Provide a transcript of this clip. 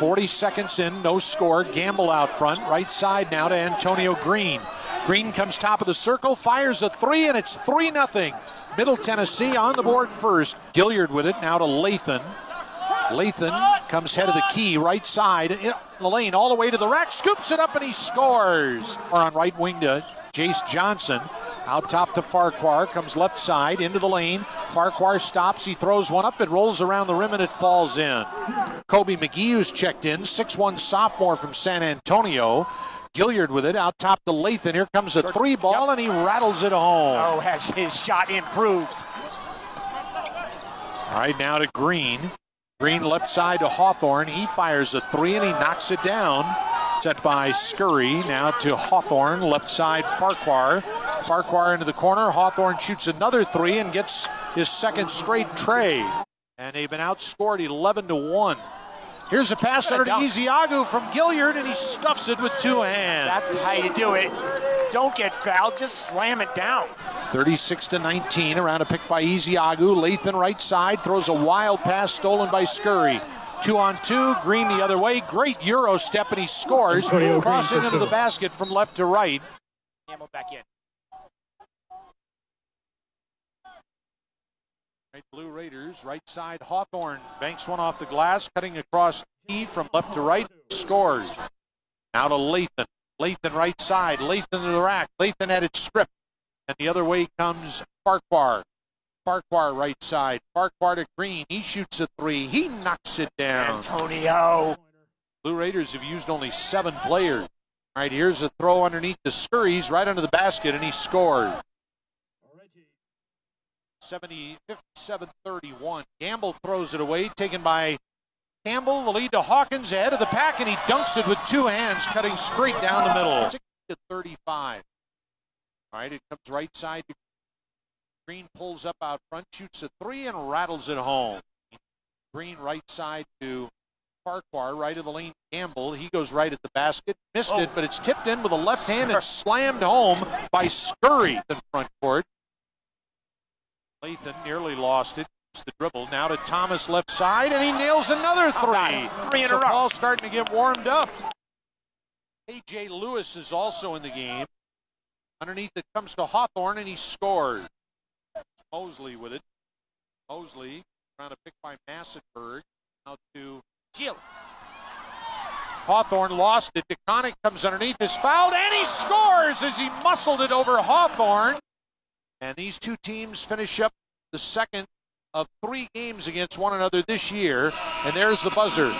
40 seconds in, no score. Gamble out front, right side now to Antonio Green. Green comes top of the circle, fires a three, and it's 3-0. Middle Tennessee on the board first. Gilliard with it now to Lathan. Lathan comes head of the key, right side, in the lane all the way to the rack, scoops it up, and he scores. On right wing to Jace Johnson. Out top to Farquhar, comes left side, into the lane. Farquhar stops, he throws one up, it rolls around the rim, and it falls in. Kobe McGee, who's checked in, 6'1" sophomore from San Antonio. Gilliard with it, out top to Lathan. Here comes a three ball, and he rattles it home. Oh, has his shot improved. All right, now to Green. Green left side to Hawthorne. He fires a three, and he knocks it down. Set by Scurry, now to Hawthorne, left side Farquhar. Farquhar into the corner, Hawthorne shoots another three and gets his second straight tray. And they've been outscored 11-1. Here's a pass under to Isiagu from Gilliard, and he stuffs it with two hands. That's how you do it. Don't get fouled, just slam it down. 36-19, around a pick by Isiagu. Lathan right side, throws a wild pass stolen by Scurry. 2-on-2, Green the other way. Great Euro step, and he scores, crossing into the basket from left to right. Campbell back in. Right, Blue Raiders, right side, Hawthorne banks one off the glass, cutting across the key from left to right, scores. Now to Lathan. Lathan right side, Lathan to the rack. Lathan had it stripped, and the other way comes Farquhar. Farquhar right side. Farquhar to Green. He shoots a three. He knocks it down. Antonio. Blue Raiders have used only 7 players. All right, here's a throw underneath the Scurries, right under the basket, and he scores. 57-31. Campbell throws it away, taken by Campbell. The lead to Hawkins, ahead of the pack, and he dunks it with two hands, cutting straight down the middle. 60-35. All right, it comes right side to Green, pulls up out front, shoots a three, and rattles it home. Green right side to Farquhar, right of the lane, Campbell. He goes right at the basket, missed it, but it's tipped in with a left hand and slammed home by Scurry in front court. Lathan nearly lost it. It's the dribble now to Thomas left side, and he nails another three. So Paul's starting to get warmed up. A.J. Lewis is also in the game. Underneath it comes to Hawthorne, and he scores. Mosley with it. Mosley around a pick by Massenburg. Out to Geely. Hawthorne lost it. DeConnick comes underneath, is fouled, and he scores as he muscled it over Hawthorne. And these two teams finish up the second of 3 games against one another this year. And there's the buzzer.